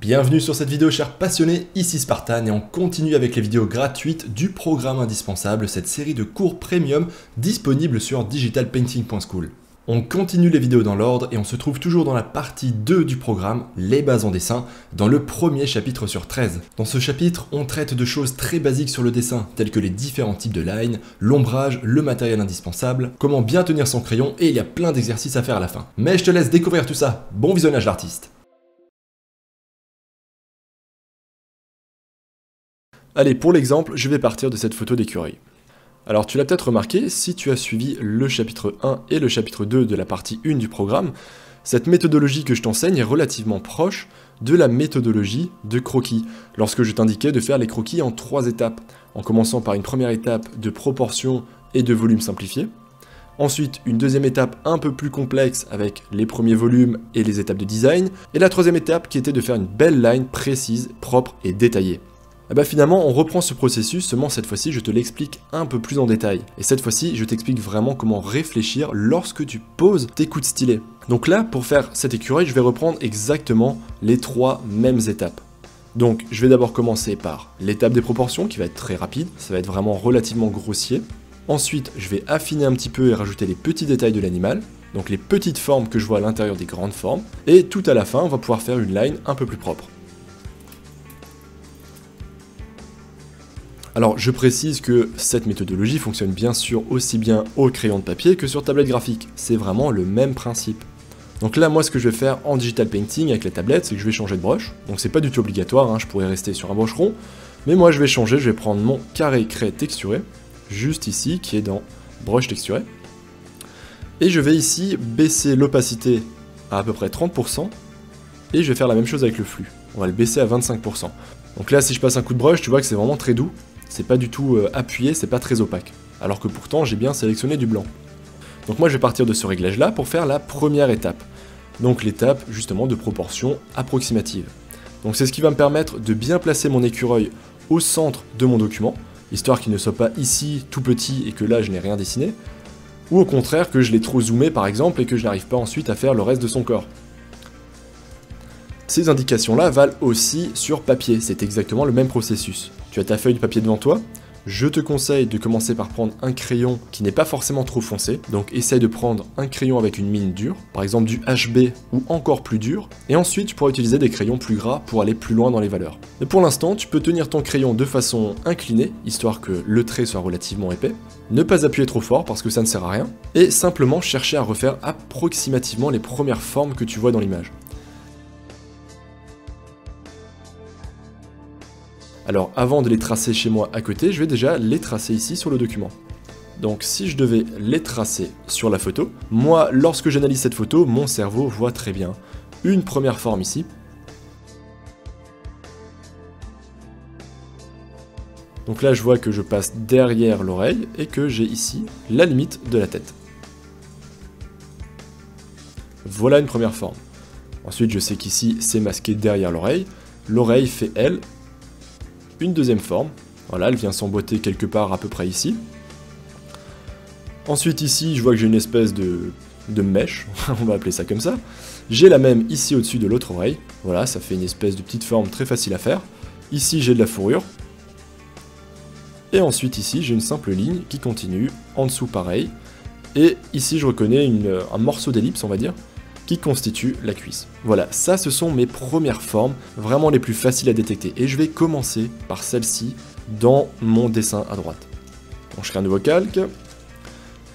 Bienvenue sur cette vidéo chers passionnés, ici Spartan et on continue avec les vidéos gratuites du programme indispensable, cette série de cours premium disponible sur DigitalPainting.school. On continue les vidéos dans l'ordre et on se trouve toujours dans la partie 2 du programme, les bases en dessin, dans le premier chapitre sur 13. Dans ce chapitre, on traite de choses très basiques sur le dessin, telles que les différents types de lines, l'ombrage, le matériel indispensable, comment bien tenir son crayon et il y a plein d'exercices à faire à la fin. Mais je te laisse découvrir tout ça, bon visionnage l'artiste. Allez, pour l'exemple, je vais partir de cette photo d'écureuil. Alors tu l'as peut-être remarqué, si tu as suivi le chapitre 1 et le chapitre 2 de la partie 1 du programme, cette méthodologie que je t'enseigne est relativement proche de la méthodologie de croquis, lorsque je t'indiquais de faire les croquis en 3 étapes, en commençant par une première étape de proportion et de volume simplifié, ensuite une deuxième étape un peu plus complexe avec les premiers volumes et les étapes de design, et la troisième étape qui était de faire une belle line précise, propre et détaillée. Et bah finalement on reprend ce processus, seulement cette fois-ci je te l'explique un peu plus en détail. Et cette fois-ci je t'explique vraiment comment réfléchir lorsque tu poses tes coups de stylet. Donc là pour faire cet écureuil je vais reprendre exactement les 3 mêmes étapes. Donc je vais d'abord commencer par l'étape des proportions qui va être très rapide, ça va être vraiment relativement grossier. Ensuite je vais affiner un petit peu et rajouter les petits détails de l'animal, donc les petites formes que je vois à l'intérieur des grandes formes. Et tout à la fin on va pouvoir faire une line un peu plus propre. Alors je précise que cette méthodologie fonctionne bien sûr aussi bien au crayon de papier que sur tablette graphique, c'est vraiment le même principe. Donc là moi ce que je vais faire en digital painting avec la tablette c'est que je vais changer de brush, donc c'est pas du tout obligatoire, hein, je pourrais rester sur un brush rond, mais moi je vais changer, je vais prendre mon carré craie texturé, juste ici qui est dans brush texturé, et je vais ici baisser l'opacité à peu près 30% et je vais faire la même chose avec le flux, on va le baisser à 25%. Donc là si je passe un coup de brush tu vois que c'est vraiment très doux. C'est pas du tout appuyé, c'est pas très opaque. Alors que pourtant, j'ai bien sélectionné du blanc. Donc moi, je vais partir de ce réglage-là pour faire la première étape. Donc l'étape, justement, de proportion approximative. Donc c'est ce qui va me permettre de bien placer mon écureuil au centre de mon document, histoire qu'il ne soit pas ici, tout petit, et que là, je n'ai rien dessiné. Ou au contraire, que je l'ai trop zoomé, par exemple, et que je n'arrive pas ensuite à faire le reste de son corps. Ces indications-là valent aussi sur papier, c'est exactement le même processus. Tu as ta feuille de papier devant toi, je te conseille de commencer par prendre un crayon qui n'est pas forcément trop foncé, donc essaye de prendre un crayon avec une mine dure, par exemple du HB ou encore plus dur, et ensuite tu pourras utiliser des crayons plus gras pour aller plus loin dans les valeurs. Mais pour l'instant, tu peux tenir ton crayon de façon inclinée, histoire que le trait soit relativement épais, ne pas appuyer trop fort parce que ça ne sert à rien, et simplement chercher à refaire approximativement les premières formes que tu vois dans l'image. Alors avant de les tracer chez moi à côté, je vais déjà les tracer ici sur le document. Donc si je devais les tracer sur la photo, moi lorsque j'analyse cette photo, mon cerveau voit très bien une première forme ici. Donc là je vois que je passe derrière l'oreille et que j'ai ici la limite de la tête. Voilà une première forme. Ensuite je sais qu'ici c'est masqué derrière l'oreille. L'oreille fait elle une deuxième forme, voilà, elle vient s'emboîter quelque part à peu près ici. Ensuite ici, je vois que j'ai une espèce de mèche, on va appeler ça comme ça. J'ai la même ici au-dessus de l'autre oreille, voilà, ça fait une espèce de petite forme très facile à faire. Ici, j'ai de la fourrure. Et ensuite ici, j'ai une simple ligne qui continue, en dessous pareil. Et ici, je reconnais un morceau d'ellipse, on va dire, qui constitue la cuisse. Voilà, ça ce sont mes premières formes, vraiment les plus faciles à détecter. Et je vais commencer par celle-ci dans mon dessin à droite. Donc je crée un nouveau calque.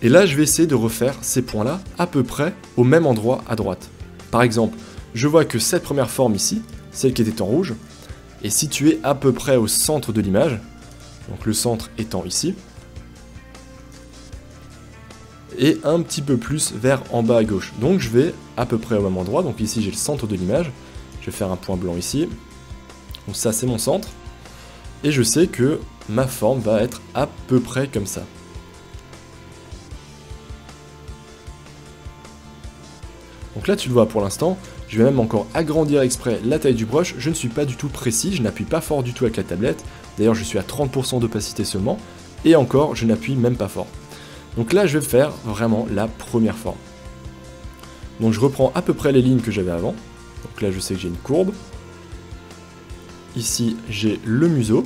Et là je vais essayer de refaire ces points-là à peu près au même endroit à droite. Par exemple, je vois que cette première forme ici, celle qui était en rouge, est située à peu près au centre de l'image. Donc le centre étant ici. Et un petit peu plus vers en bas à gauche. Donc je vais à peu près au même endroit, donc ici j'ai le centre de l'image, je vais faire un point blanc ici, donc ça c'est mon centre, et je sais que ma forme va être à peu près comme ça. Donc là tu le vois pour l'instant, je vais même encore agrandir exprès la taille du brush, je ne suis pas du tout précis, je n'appuie pas fort du tout avec la tablette, d'ailleurs je suis à 30% d'opacité seulement, et encore je n'appuie même pas fort. Donc là, je vais faire vraiment la première forme. Donc je reprends à peu près les lignes que j'avais avant. Donc là, je sais que j'ai une courbe. Ici, j'ai le museau.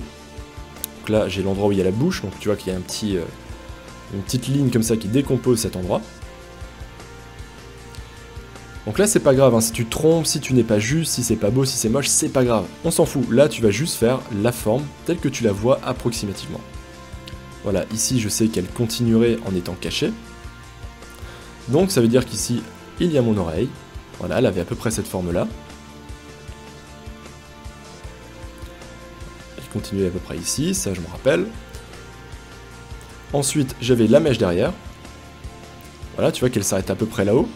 Donc là, j'ai l'endroit où il y a la bouche. Donc tu vois qu'il y a un petit, une petite ligne comme ça qui décompose cet endroit. Donc là, c'est pas grave. Hein. Si tu te trompes, si tu n'es pas juste, si c'est pas beau, si c'est moche, c'est pas grave. On s'en fout. Là, tu vas juste faire la forme telle que tu la vois approximativement. Voilà, ici, je sais qu'elle continuerait en étant cachée. Donc ça veut dire qu'ici, il y a mon oreille. Voilà, elle avait à peu près cette forme-là. Elle continuait à peu près ici, ça je me rappelle. Ensuite, j'avais la mèche derrière. Voilà, tu vois qu'elle s'arrête à peu près là-haut.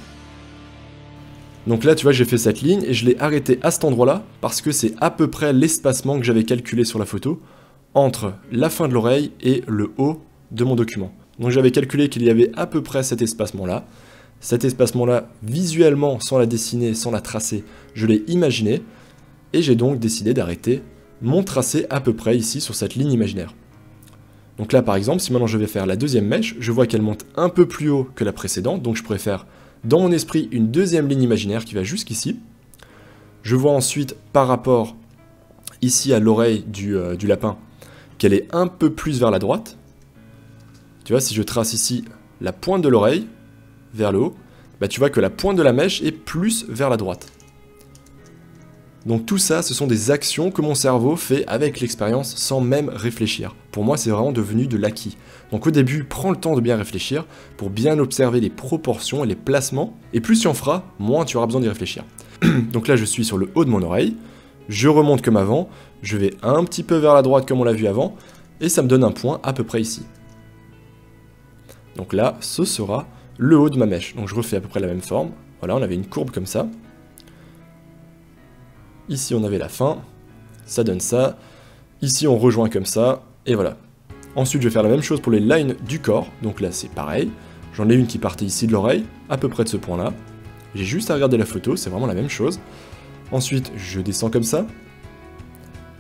Donc là, tu vois, j'ai fait cette ligne et je l'ai arrêtée à cet endroit-là parce que c'est à peu près l'espacement que j'avais calculé sur la photo entre la fin de l'oreille et le haut de mon document. Donc j'avais calculé qu'il y avait à peu près cet espacement-là. Cet espacement-là, visuellement, sans la dessiner, sans la tracer, je l'ai imaginé. Et j'ai donc décidé d'arrêter mon tracé à peu près ici sur cette ligne imaginaire. Donc là, par exemple, si maintenant je vais faire la deuxième mèche, je vois qu'elle monte un peu plus haut que la précédente. Donc je pourrais faire dans mon esprit une deuxième ligne imaginaire qui va jusqu'ici. Je vois ensuite par rapport ici à l'oreille du lapin qu'elle est un peu plus vers la droite. Tu vois, si je trace ici la pointe de l'oreille vers le haut, bah tu vois que la pointe de la mèche est plus vers la droite. Donc tout ça, ce sont des actions que mon cerveau fait avec l'expérience sans même réfléchir. Pour moi, c'est vraiment devenu de l'acquis. Donc au début, prends le temps de bien réfléchir pour bien observer les proportions et les placements. Et plus tu en feras, moins tu auras besoin d'y réfléchir. Donc là, je suis sur le haut de mon oreille. Je remonte comme avant. Je vais un petit peu vers la droite comme on l'a vu avant. Et ça me donne un point à peu près ici. Donc là, ce sera le haut de ma mèche. Donc je refais à peu près la même forme. Voilà, on avait une courbe comme ça. Ici, on avait la fin. Ça donne ça. Ici, on rejoint comme ça. Et voilà. Ensuite, je vais faire la même chose pour les lines du corps. Donc là, c'est pareil. J'en ai une qui partait ici de l'oreille, à peu près de ce point-là. J'ai juste à regarder la photo. C'est vraiment la même chose. Ensuite, je descends comme ça.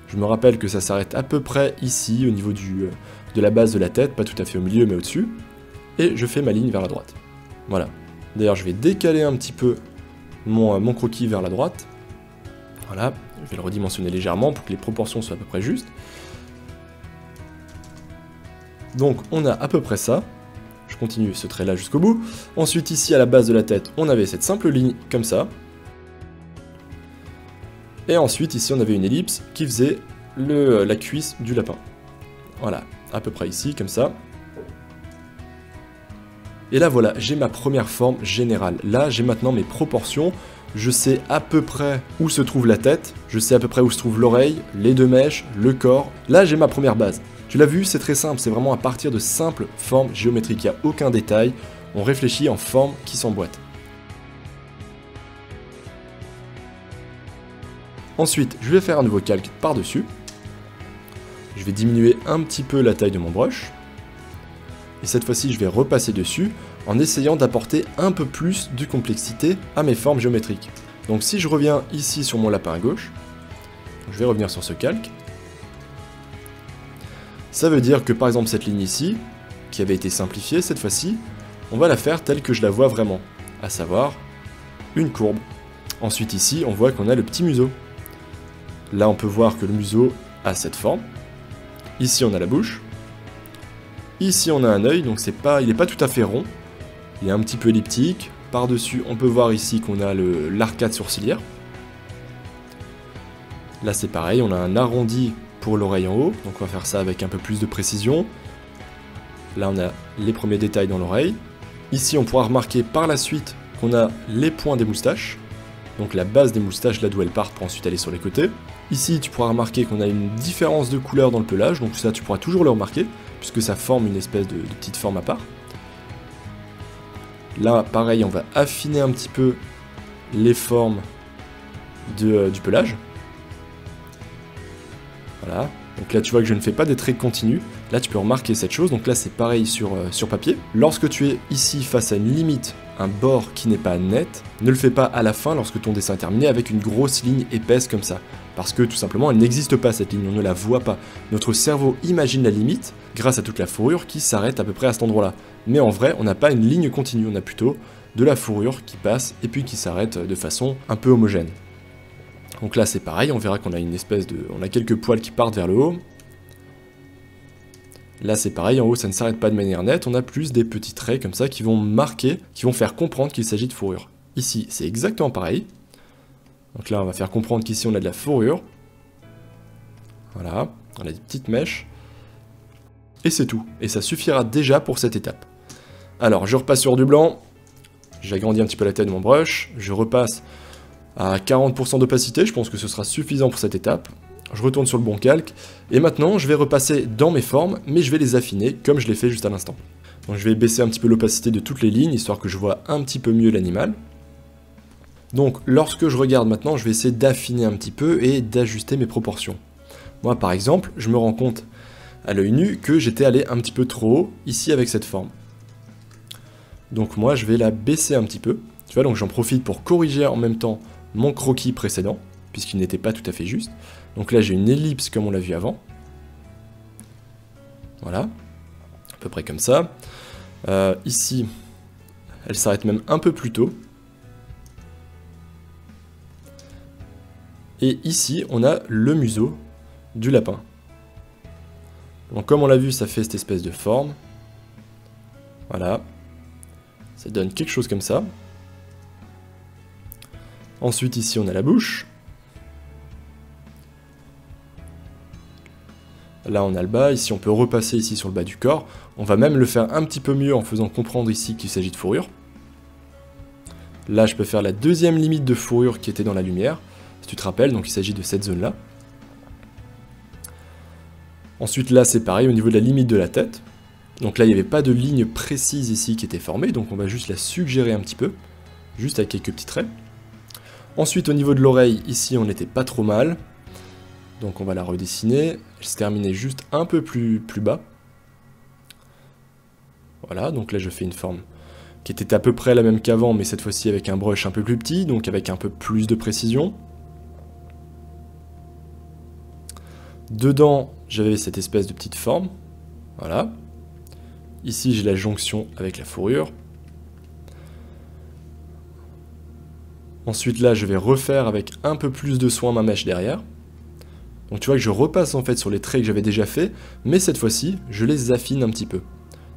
Je me rappelle que ça s'arrête à peu près ici, au niveau de la base de la tête. Pas tout à fait au milieu, mais au-dessus. Et je fais ma ligne vers la droite. Voilà. D'ailleurs, je vais décaler un petit peu mon croquis vers la droite. Voilà. Je vais le redimensionner légèrement pour que les proportions soient à peu près justes. Donc, on a à peu près ça. Je continue ce trait-là jusqu'au bout. Ensuite, ici, à la base de la tête, on avait cette simple ligne comme ça. Et ensuite, ici, on avait une ellipse qui faisait la cuisse du lapin. Voilà. À peu près ici, comme ça. Et là voilà, j'ai ma première forme générale. Là, j'ai maintenant mes proportions. Je sais à peu près où se trouve la tête. Je sais à peu près où se trouve l'oreille, les deux mèches, le corps. Là, j'ai ma première base. Tu l'as vu, c'est très simple. C'est vraiment à partir de simples formes géométriques. Il n'y a aucun détail. On réfléchit en formes qui s'emboîtent. Ensuite, je vais faire un nouveau calque par-dessus. Je vais diminuer un petit peu la taille de mon brush. Et cette fois-ci, je vais repasser dessus en essayant d'apporter un peu plus de complexité à mes formes géométriques. Donc si je reviens ici sur mon lapin à gauche, je vais revenir sur ce calque. Ça veut dire que par exemple cette ligne ici, qui avait été simplifiée cette fois-ci, on va la faire telle que je la vois vraiment, à savoir une courbe. Ensuite ici, on voit qu'on a le petit museau. Là, on peut voir que le museau a cette forme. Ici, on a la bouche. Ici on a un œil, donc il n'est pas tout à fait rond, il est un petit peu elliptique. Par-dessus on peut voir ici qu'on a l'arcade sourcilière. Là c'est pareil, on a un arrondi pour l'oreille en haut, donc on va faire ça avec un peu plus de précision. Là on a les premiers détails dans l'oreille. Ici on pourra remarquer par la suite qu'on a les points des moustaches, donc la base des moustaches là d'où elles partent pour ensuite aller sur les côtés. Ici tu pourras remarquer qu'on a une différence de couleur dans le pelage, donc ça tu pourras toujours le remarquer, puisque ça forme une espèce de petite forme à part. Là, pareil, on va affiner un petit peu les formes du pelage. Voilà. Donc là, tu vois que je ne fais pas des traits continus. Là, tu peux remarquer cette chose. Donc là, c'est pareil sur papier. Lorsque tu es ici face à une limite, un bord qui n'est pas net, ne le fais pas à la fin lorsque ton dessin est terminé avec une grosse ligne épaisse comme ça. Parce que tout simplement, elle n'existe pas cette ligne, on ne la voit pas. Notre cerveau imagine la limite grâce à toute la fourrure qui s'arrête à peu près à cet endroit-là. Mais en vrai, on n'a pas une ligne continue, on a plutôt de la fourrure qui passe et puis qui s'arrête de façon un peu homogène. Donc là c'est pareil, on verra qu'on a une espèce de... on a quelques poils qui partent vers le haut. Là c'est pareil, en haut ça ne s'arrête pas de manière nette, on a plus des petits traits comme ça qui vont marquer, qui vont faire comprendre qu'il s'agit de fourrure. Ici c'est exactement pareil. Donc là on va faire comprendre qu'ici on a de la fourrure. Voilà, on a des petites mèches. Et c'est tout, et ça suffira déjà pour cette étape. Alors je repasse sur du blanc, j'agrandis un petit peu la taille de mon brush, je repasse à 40% d'opacité, je pense que ce sera suffisant pour cette étape. Je retourne sur le bon calque, et maintenant je vais repasser dans mes formes, mais je vais les affiner comme je l'ai fait juste à l'instant. Donc je vais baisser un petit peu l'opacité de toutes les lignes, histoire que je vois un petit peu mieux l'animal. Donc lorsque je regarde maintenant, je vais essayer d'affiner un petit peu et d'ajuster mes proportions. Moi par exemple, je me rends compte à l'œil nu que j'étais allé un petit peu trop haut, ici avec cette forme. Donc moi je vais la baisser un petit peu, tu vois, donc j'en profite pour corriger en même temps mon croquis précédent, puisqu'il n'était pas tout à fait juste. Donc là j'ai une ellipse comme on l'a vu avant. Voilà, à peu près comme ça. Ici, elle s'arrête même un peu plus tôt. Et ici, on a le museau du lapin. Donc comme on l'a vu, ça fait cette espèce de forme. Voilà. Ça donne quelque chose comme ça. Ensuite, ici, on a la bouche. Là on a le bas, ici on peut repasser ici sur le bas du corps, on va même le faire un petit peu mieux en faisant comprendre ici qu'il s'agit de fourrure. Là je peux faire la deuxième limite de fourrure qui était dans la lumière, si tu te rappelles, donc il s'agit de cette zone là. Ensuite là c'est pareil au niveau de la limite de la tête, donc là il n'y avait pas de ligne précise ici qui était formée, donc on va juste la suggérer un petit peu, juste avec quelques petits traits. Ensuite au niveau de l'oreille, ici on n'était pas trop mal. Donc on va la redessiner, elle se terminait juste un peu plus bas. Voilà, donc là je fais une forme qui était à peu près la même qu'avant, mais cette fois-ci avec un brush un peu plus petit, donc avec un peu plus de précision. Dedans, j'avais cette espèce de petite forme, voilà. Ici j'ai la jonction avec la fourrure. Ensuite là je vais refaire avec un peu plus de soin ma mèche derrière. Donc tu vois que je repasse en fait sur les traits que j'avais déjà fait, mais cette fois-ci, je les affine un petit peu.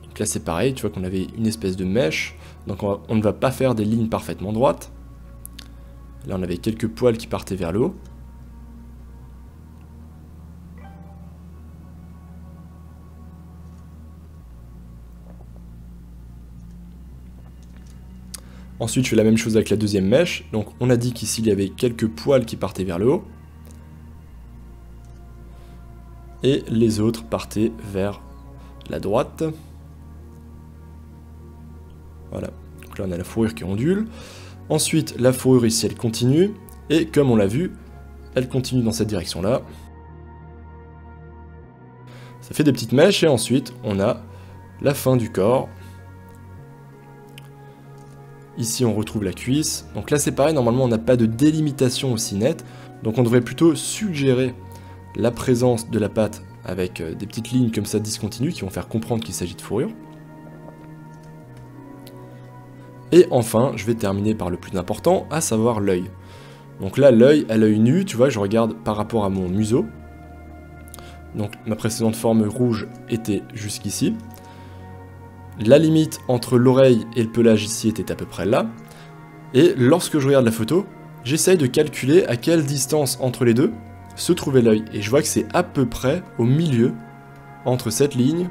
Donc là c'est pareil, tu vois qu'on avait une espèce de mèche, donc on ne va pas faire des lignes parfaitement droites. Là on avait quelques poils qui partaient vers le haut. Ensuite je fais la même chose avec la deuxième mèche, donc on a dit qu'ici il y avait quelques poils qui partaient vers le haut. Et les autres partaient vers la droite. Voilà, donc là on a la fourrure qui ondule. Ensuite, la fourrure ici, elle continue. Et comme on l'a vu, elle continue dans cette direction-là. Ça fait des petites mèches et ensuite, on a la fin du corps. Ici, on retrouve la cuisse. Donc là, c'est pareil, normalement, on n'a pas de délimitation aussi nette. Donc on devrait plutôt suggérer la présence de la patte avec des petites lignes comme ça discontinues qui vont faire comprendre qu'il s'agit de fourrure. Et enfin, je vais terminer par le plus important, à savoir l'œil. Donc là, l'œil à l'œil nu, tu vois, je regarde par rapport à mon museau. Donc ma précédente forme rouge était jusqu'ici. La limite entre l'oreille et le pelage ici était à peu près là. Et lorsque je regarde la photo, j'essaye de calculer à quelle distance entre les deux se trouvait l'œil, et je vois que c'est à peu près au milieu entre cette ligne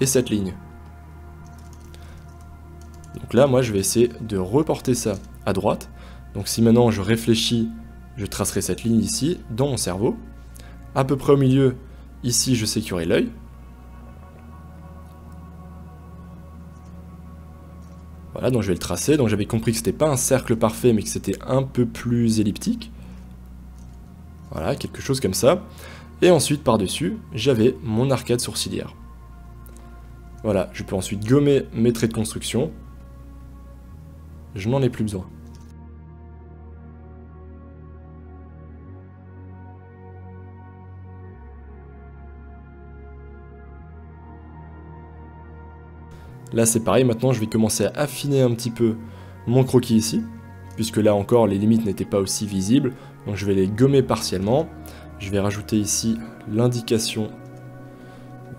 et cette ligne. Donc là moi je vais essayer de reporter ça à droite. Donc si maintenant je réfléchis, je tracerai cette ligne ici dans mon cerveau, à peu près au milieu ici je sais qu'il y aurait l'œil. Voilà, donc je vais le tracer. Donc j'avais compris que c'était pas un cercle parfait, mais que c'était un peu plus elliptique. Voilà, quelque chose comme ça. Et ensuite, par-dessus, j'avais mon arcade sourcilière. Voilà, je peux ensuite gommer mes traits de construction. Je n'en ai plus besoin. Là, c'est pareil, maintenant je vais commencer à affiner un petit peu mon croquis ici. puisque là encore les limites n'étaient pas aussi visibles, donc je vais les gommer partiellement. Je vais rajouter ici l'indication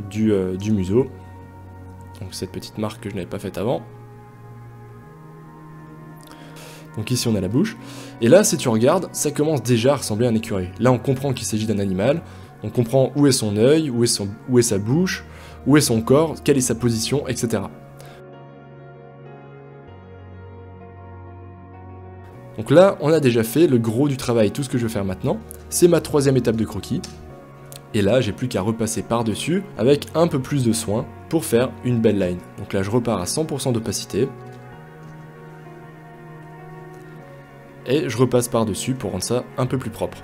du museau, donc cette petite marque que je n'avais pas faite avant. Donc ici on a la bouche, et là si tu regardes, ça commence déjà à ressembler à un écureuil. Là on comprend qu'il s'agit d'un animal, on comprend où est son œil, où est sa bouche, où est son corps, quelle est sa position, etc. Donc là, on a déjà fait le gros du travail. Tout ce que je vais faire maintenant, c'est ma troisième étape de croquis. Et là, j'ai plus qu'à repasser par-dessus avec un peu plus de soin pour faire une belle line. Donc là, je repars à 100% d'opacité. Et je repasse par-dessus pour rendre ça un peu plus propre.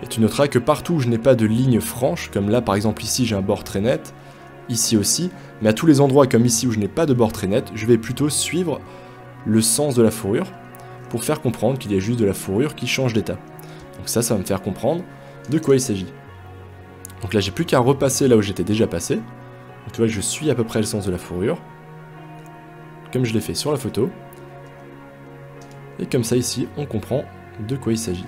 Et tu noteras que partout où je n'ai pas de ligne franche, comme là par exemple ici j'ai un bord très net, ici aussi, mais à tous les endroits comme ici où je n'ai pas de bord très net, je vais plutôt suivre le sens de la fourrure pour faire comprendre qu'il y a juste de la fourrure qui change d'état. Donc ça va me faire comprendre de quoi il s'agit. Donc là j'ai plus qu'à repasser là où j'étais déjà passé. Donc tu vois que je suis à peu près le sens de la fourrure, comme je l'ai fait sur la photo. Et comme ça ici, on comprend de quoi il s'agit.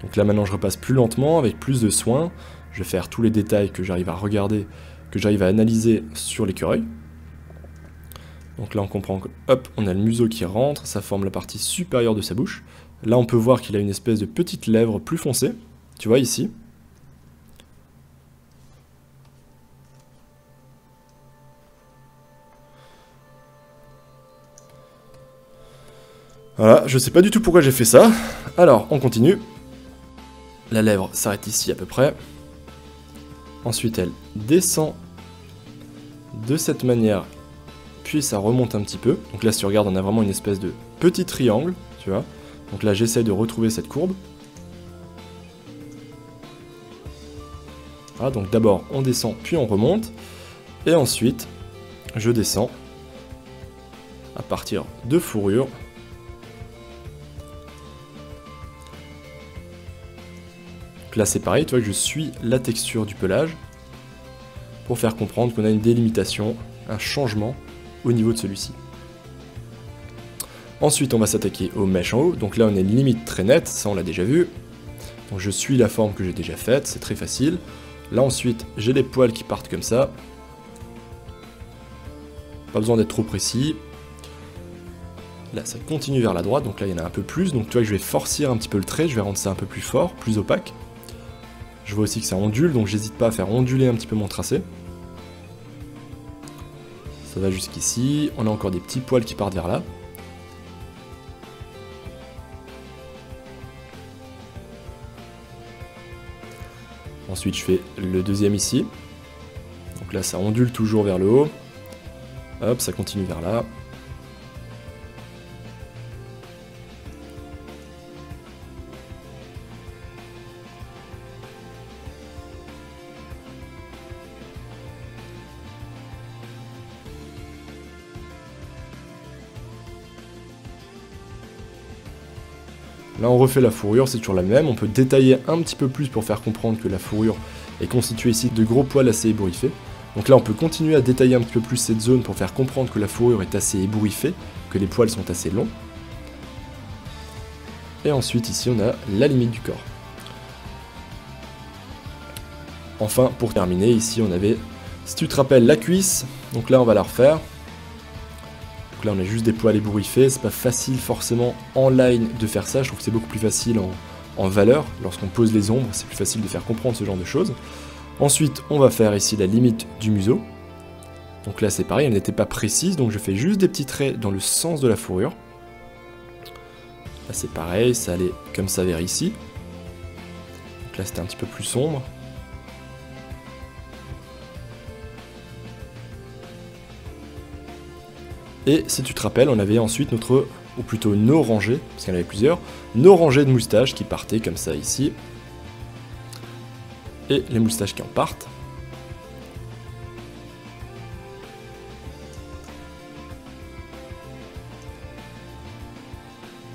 Donc là maintenant je repasse plus lentement, avec plus de soin, je vais faire tous les détails que j'arrive à regarder, que j'arrive à analyser sur l'écureuil. Donc là on comprend que, hop, on a le museau qui rentre, ça forme la partie supérieure de sa bouche. Là on peut voir qu'il a une espèce de petite lèvre plus foncée, tu vois ici. Voilà, je sais pas du tout pourquoi j'ai fait ça, alors on continue. La lèvre s'arrête ici à peu près. Ensuite, elle descend de cette manière, puis ça remonte un petit peu. Donc là, si tu regardes, on a vraiment une espèce de petit triangle, tu vois. Donc là, j'essaie de retrouver cette courbe. Voilà, donc d'abord, on descend, puis on remonte. Et ensuite, je descends à partir de fourrure. Là c'est pareil, tu vois que je suis la texture du pelage pour faire comprendre qu'on a une délimitation, un changement au niveau de celui-ci. Ensuite on va s'attaquer aux mèches en haut, donc là on a une limite très nette, ça on l'a déjà vu. Donc je suis la forme que j'ai déjà faite, c'est très facile. Là ensuite j'ai les poils qui partent comme ça. Pas besoin d'être trop précis. Là ça continue vers la droite, donc là il y en a un peu plus, donc tu vois que je vais farcir un petit peu le trait, je vais rendre ça un peu plus fort, plus opaque. Je vois aussi que ça ondule, donc j'hésite pas à faire onduler un petit peu mon tracé. Ça va jusqu'ici, on a encore des petits poils qui partent vers là. Ensuite je fais le deuxième ici. Donc là ça ondule toujours vers le haut. Hop, ça continue vers là. Là on refait la fourrure, c'est toujours la même, on peut détailler un petit peu plus pour faire comprendre que la fourrure est constituée ici de gros poils assez ébouriffés. Donc là on peut continuer à détailler un petit peu plus cette zone pour faire comprendre que la fourrure est assez ébouriffée, que les poils sont assez longs. Et ensuite ici on a la limite du corps. Enfin pour terminer, ici on avait, si tu te rappelles, la cuisse, donc là on va la refaire. Donc là on a juste des poils ébouriffés, c'est pas facile forcément en line de faire ça, je trouve que c'est beaucoup plus facile en valeur, lorsqu'on pose les ombres c'est plus facile de faire comprendre ce genre de choses. Ensuite on va faire ici la limite du museau, donc là c'est pareil, elle n'était pas précise, donc je fais juste des petits traits dans le sens de la fourrure. Là c'est pareil, ça allait comme ça vers ici, donc là c'était un petit peu plus sombre. Et si tu te rappelles, on avait ensuite notre, ou plutôt nos rangées, parce qu'il y en avait plusieurs, nos rangées de moustaches qui partaient comme ça ici. Et les moustaches qui en partent.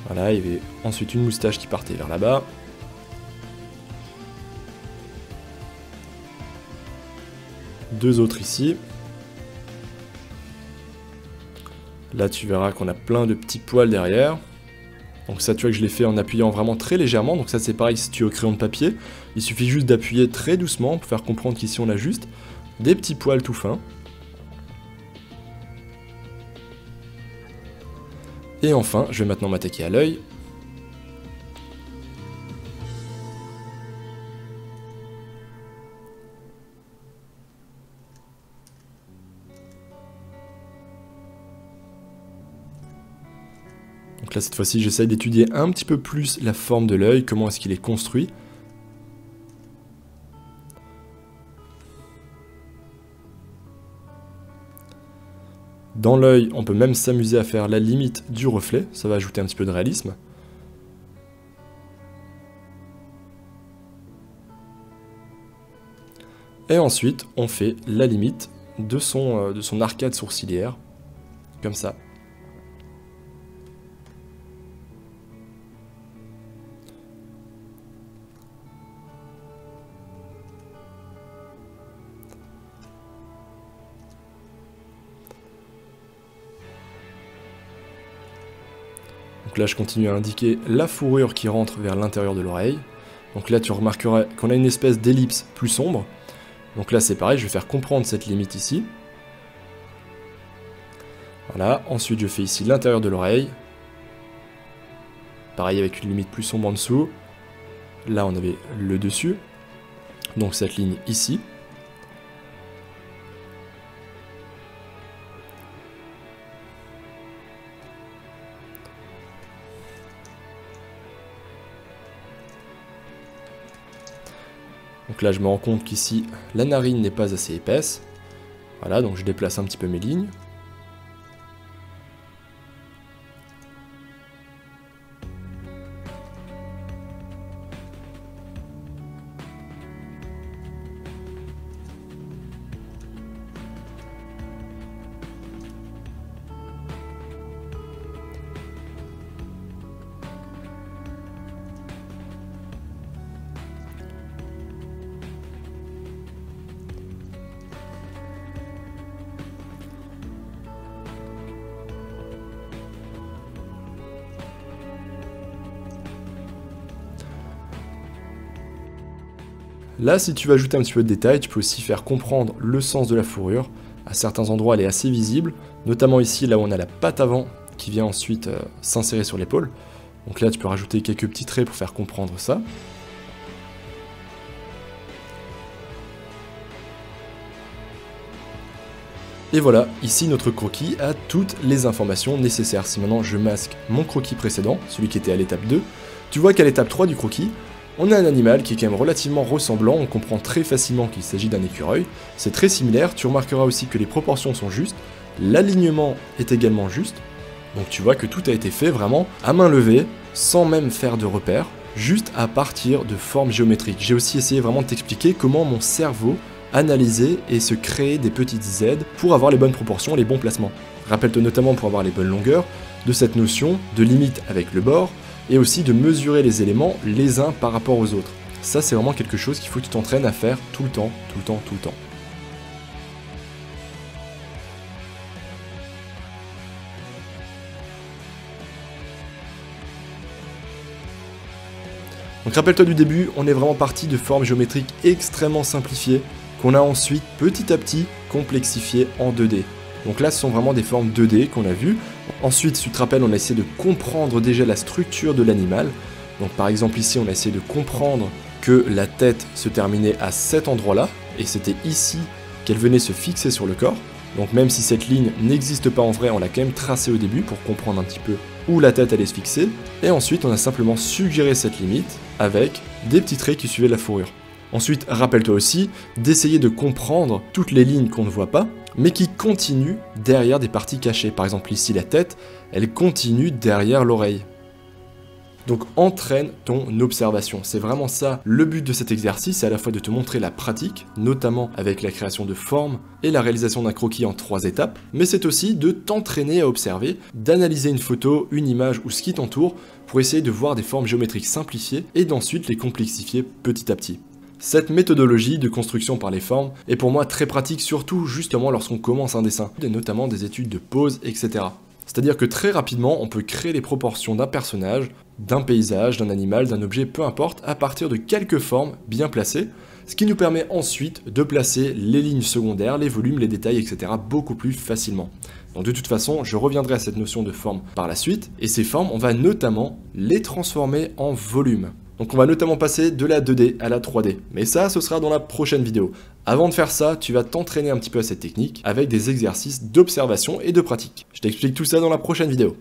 Voilà, il y avait ensuite une moustache qui partait vers là-bas. Deux autres ici. Là, tu verras qu'on a plein de petits poils derrière. Donc ça, tu vois que je l'ai fait en appuyant vraiment très légèrement. Donc ça, c'est pareil si tu es au crayon de papier. Il suffit juste d'appuyer très doucement pour faire comprendre qu'ici, on a juste des petits poils tout fins. Et enfin, je vais maintenant m'attaquer à l'œil. Donc là, cette fois-ci, j'essaye d'étudier un petit peu plus la forme de l'œil, comment est-ce qu'il est construit. Dans l'œil, on peut même s'amuser à faire la limite du reflet, ça va ajouter un petit peu de réalisme. Et ensuite, on fait la limite de son arcade sourcilière, comme ça. Donc là, je continue à indiquer la fourrure qui rentre vers l'intérieur de l'oreille. Donc là, tu remarqueras qu'on a une espèce d'ellipse plus sombre. Donc là, c'est pareil, je vais faire comprendre cette limite ici. Voilà, ensuite, je fais ici l'intérieur de l'oreille. Pareil, avec une limite plus sombre en dessous. Là, on avait le dessus. Donc cette ligne ici. Donc là, je me rends compte qu'ici, la narine n'est pas assez épaisse. Voilà, donc je déplace un petit peu mes lignes. Là, si tu veux ajouter un petit peu de détails, tu peux aussi faire comprendre le sens de la fourrure. À certains endroits, elle est assez visible, notamment ici, là où on a la patte avant qui vient ensuite s'insérer sur l'épaule. Donc là, tu peux rajouter quelques petits traits pour faire comprendre ça. Et voilà, ici, notre croquis a toutes les informations nécessaires. Si maintenant je masque mon croquis précédent, celui qui était à l'étape 2, tu vois qu'à l'étape 3 du croquis, on a un animal qui est quand même relativement ressemblant, on comprend très facilement qu'il s'agit d'un écureuil, c'est très similaire, tu remarqueras aussi que les proportions sont justes, l'alignement est également juste, donc tu vois que tout a été fait vraiment à main levée, sans même faire de repères, juste à partir de formes géométriques. J'ai aussi essayé vraiment de t'expliquer comment mon cerveau analysait et se créait des petites aides pour avoir les bonnes proportions, les bons placements. Rappelle-toi notamment pour avoir les bonnes longueurs, de cette notion de limite avec le bord, et aussi de mesurer les éléments les uns par rapport aux autres. Ça, c'est vraiment quelque chose qu'il faut que tu t'entraînes à faire tout le temps, tout le temps, tout le temps. Donc rappelle-toi du début, on est vraiment parti de formes géométriques extrêmement simplifiées, qu'on a ensuite petit à petit complexifiées en 2D. Donc là, ce sont vraiment des formes 2D qu'on a vues. Ensuite, si tu te rappelles, on a essayé de comprendre déjà la structure de l'animal. Donc par exemple ici, on a essayé de comprendre que la tête se terminait à cet endroit-là, et c'était ici qu'elle venait se fixer sur le corps. Donc même si cette ligne n'existe pas en vrai, on l'a quand même tracée au début pour comprendre un petit peu où la tête allait se fixer. Et ensuite, on a simplement suggéré cette limite avec des petits traits qui suivaient la fourrure. Ensuite, rappelle-toi aussi d'essayer de comprendre toutes les lignes qu'on ne voit pas, mais qui continue derrière des parties cachées. Par exemple ici la tête, elle continue derrière l'oreille. Donc entraîne ton observation. C'est vraiment ça le but de cet exercice, c'est à la fois de te montrer la pratique, notamment avec la création de formes et la réalisation d'un croquis en 3 étapes, mais c'est aussi de t'entraîner à observer, d'analyser une photo, une image ou ce qui t'entoure pour essayer de voir des formes géométriques simplifiées et d'ensuite les complexifier petit à petit. Cette méthodologie de construction par les formes est pour moi très pratique, surtout justement lorsqu'on commence un dessin, et notamment des études de pose, etc. C'est-à-dire que très rapidement, on peut créer les proportions d'un personnage, d'un paysage, d'un animal, d'un objet, peu importe, à partir de quelques formes bien placées, ce qui nous permet ensuite de placer les lignes secondaires, les volumes, les détails, etc. beaucoup plus facilement. Donc de toute façon, je reviendrai à cette notion de forme par la suite, et ces formes, on va notamment les transformer en volumes. Donc on va notamment passer de la 2D à la 3D, mais ça, ce sera dans la prochaine vidéo. Avant de faire ça, tu vas t'entraîner un petit peu à cette technique avec des exercices d'observation et de pratique. Je t'explique tout ça dans la prochaine vidéo.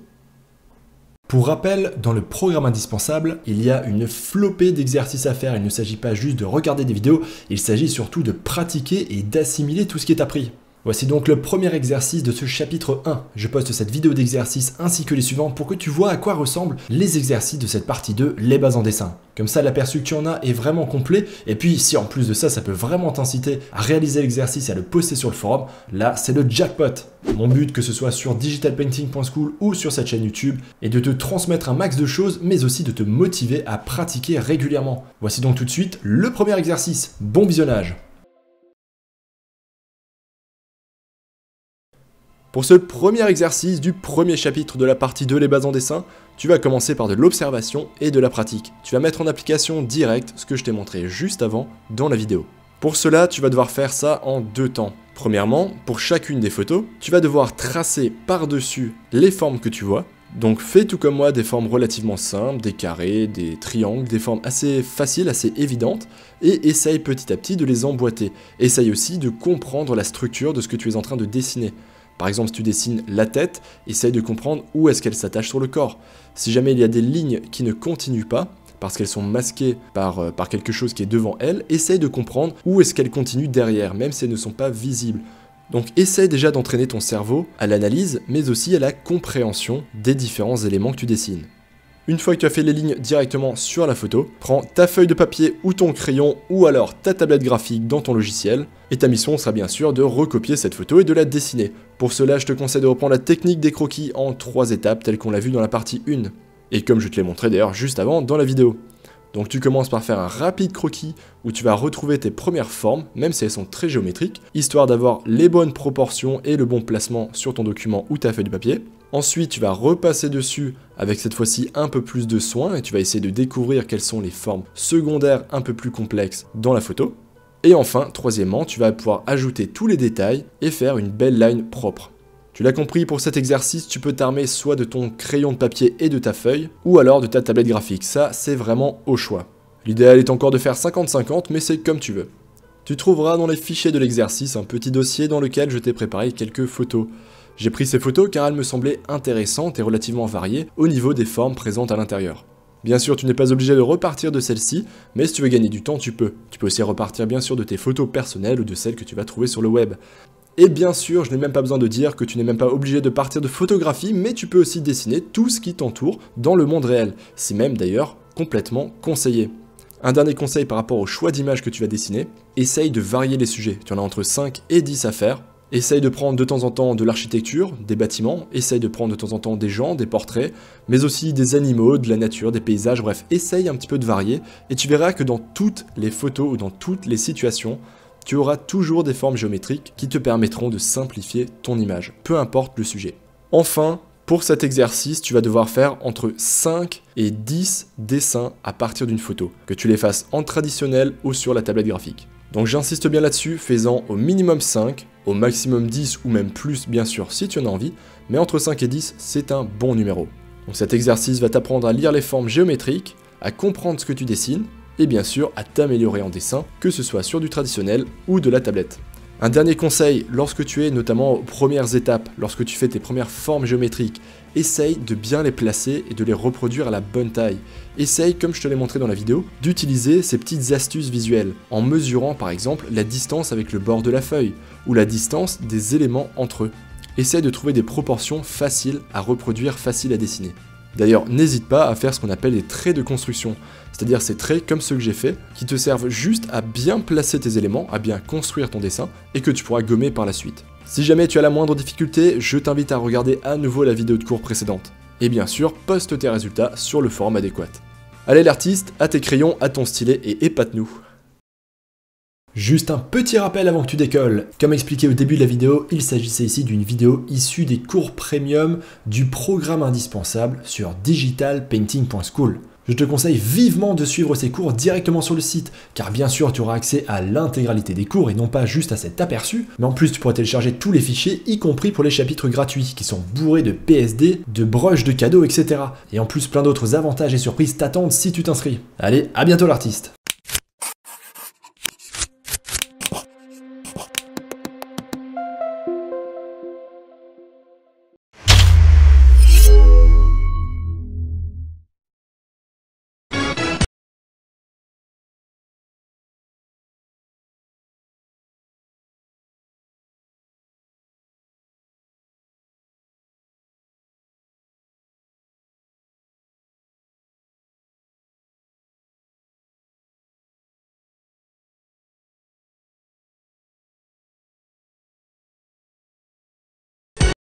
Pour rappel, dans le programme indispensable, il y a une flopée d'exercices à faire. Il ne s'agit pas juste de regarder des vidéos, il s'agit surtout de pratiquer et d'assimiler tout ce qui est appris. Voici donc le premier exercice de ce chapitre 1. Je poste cette vidéo d'exercice ainsi que les suivants pour que tu vois à quoi ressemblent les exercices de cette partie 2, les bases en dessin. Comme ça, l'aperçu que tu en as est vraiment complet. Et puis, si en plus de ça, ça peut vraiment t'inciter à réaliser l'exercice et à le poster sur le forum, là, c'est le jackpot. Mon but, que ce soit sur DigitalPainting.school ou sur cette chaîne YouTube, est de te transmettre un max de choses, mais aussi de te motiver à pratiquer régulièrement. Voici donc tout de suite le premier exercice. Bon visionnage! Pour ce premier exercice du premier chapitre de la partie 2, les bases en dessin, tu vas commencer par de l'observation et de la pratique. Tu vas mettre en application directe ce que je t'ai montré juste avant dans la vidéo. Pour cela, tu vas devoir faire ça en 2 temps. Premièrement, pour chacune des photos, tu vas devoir tracer par-dessus les formes que tu vois. Donc fais tout comme moi des formes relativement simples, des carrés, des triangles, des formes assez faciles, assez évidentes, et essaye petit à petit de les emboîter. Essaye aussi de comprendre la structure de ce que tu es en train de dessiner. Par exemple, si tu dessines la tête, essaye de comprendre où est-ce qu'elle s'attache sur le corps. Si jamais il y a des lignes qui ne continuent pas, parce qu'elles sont masquées par quelque chose qui est devant elle, essaye de comprendre où est-ce qu'elle continue derrière, même si elles ne sont pas visibles. Donc essaye déjà d'entraîner ton cerveau à l'analyse, mais aussi à la compréhension des différents éléments que tu dessines. Une fois que tu as fait les lignes directement sur la photo, prends ta feuille de papier ou ton crayon ou alors ta tablette graphique dans ton logiciel et ta mission sera bien sûr de recopier cette photo et de la dessiner. Pour cela, je te conseille de reprendre la technique des croquis en 3 étapes telle qu'on l'a vu dans la partie 1 et comme je te l'ai montré d'ailleurs juste avant dans la vidéo. Donc tu commences par faire un rapide croquis où tu vas retrouver tes premières formes, même si elles sont très géométriques, histoire d'avoir les bonnes proportions et le bon placement sur ton document ou ta feuille de papier. Ensuite, tu vas repasser dessus avec cette fois-ci un peu plus de soin et tu vas essayer de découvrir quelles sont les formes secondaires un peu plus complexes dans la photo. Et enfin, troisièmement, tu vas pouvoir ajouter tous les détails et faire une belle line propre. Tu l'as compris, pour cet exercice, tu peux t'armer soit de ton crayon de papier et de ta feuille, ou alors de ta tablette graphique, ça c'est vraiment au choix. L'idéal est encore de faire 50-50, mais c'est comme tu veux. Tu trouveras dans les fichiers de l'exercice un petit dossier dans lequel je t'ai préparé quelques photos. J'ai pris ces photos car elles me semblaient intéressantes et relativement variées au niveau des formes présentes à l'intérieur. Bien sûr, tu n'es pas obligé de repartir de celle-ci, mais si tu veux gagner du temps, tu peux. Tu peux aussi repartir bien sûr de tes photos personnelles ou de celles que tu vas trouver sur le web. Et bien sûr, je n'ai même pas besoin de dire que tu n'es même pas obligé de partir de photographies, mais tu peux aussi dessiner tout ce qui t'entoure dans le monde réel. C'est même d'ailleurs complètement conseillé. Un dernier conseil par rapport au choix d'images que tu vas dessiner, essaye de varier les sujets. Tu en as entre 5 et 10 à faire. Essaye de prendre de temps en temps de l'architecture, des bâtiments, essaye de prendre de temps en temps des gens, des portraits, mais aussi des animaux, de la nature, des paysages, bref, essaye un petit peu de varier et tu verras que dans toutes les photos ou dans toutes les situations, tu auras toujours des formes géométriques qui te permettront de simplifier ton image, peu importe le sujet. Enfin, pour cet exercice, tu vas devoir faire entre 5 et 10 dessins à partir d'une photo, que tu les fasses en traditionnel ou sur la tablette graphique. Donc j'insiste bien là-dessus, fais-en au minimum 5, au maximum 10 ou même plus bien sûr si tu en as envie, mais entre 5 et 10, c'est un bon numéro. Donc cet exercice va t'apprendre à lire les formes géométriques, à comprendre ce que tu dessines, et bien sûr à t'améliorer en dessin, que ce soit sur du traditionnel ou de la tablette. Un dernier conseil, lorsque tu es notamment aux premières étapes, lorsque tu fais tes premières formes géométriques, essaye de bien les placer et de les reproduire à la bonne taille. Essaye, comme je te l'ai montré dans la vidéo, d'utiliser ces petites astuces visuelles, en mesurant par exemple la distance avec le bord de la feuille, ou la distance des éléments entre eux. Essaye de trouver des proportions faciles à reproduire, faciles à dessiner. D'ailleurs, n'hésite pas à faire ce qu'on appelle des traits de construction, c'est-à-dire ces traits comme ceux que j'ai faits, qui te servent juste à bien placer tes éléments, à bien construire ton dessin, et que tu pourras gommer par la suite. Si jamais tu as la moindre difficulté, je t'invite à regarder à nouveau la vidéo de cours précédente. Et bien sûr, poste tes résultats sur le forum adéquat. Allez l'artiste, à tes crayons, à ton stylet et épate-nous! Juste un petit rappel avant que tu décolles. Comme expliqué au début de la vidéo, il s'agissait ici d'une vidéo issue des cours premium du programme indispensable sur DigitalPainting.school. Je te conseille vivement de suivre ces cours directement sur le site, car bien sûr tu auras accès à l'intégralité des cours et non pas juste à cet aperçu, mais en plus tu pourras télécharger tous les fichiers, y compris pour les chapitres gratuits, qui sont bourrés de PSD, de broches de cadeaux, etc. Et en plus plein d'autres avantages et surprises t'attendent si tu t'inscris. Allez, à bientôt l'artiste!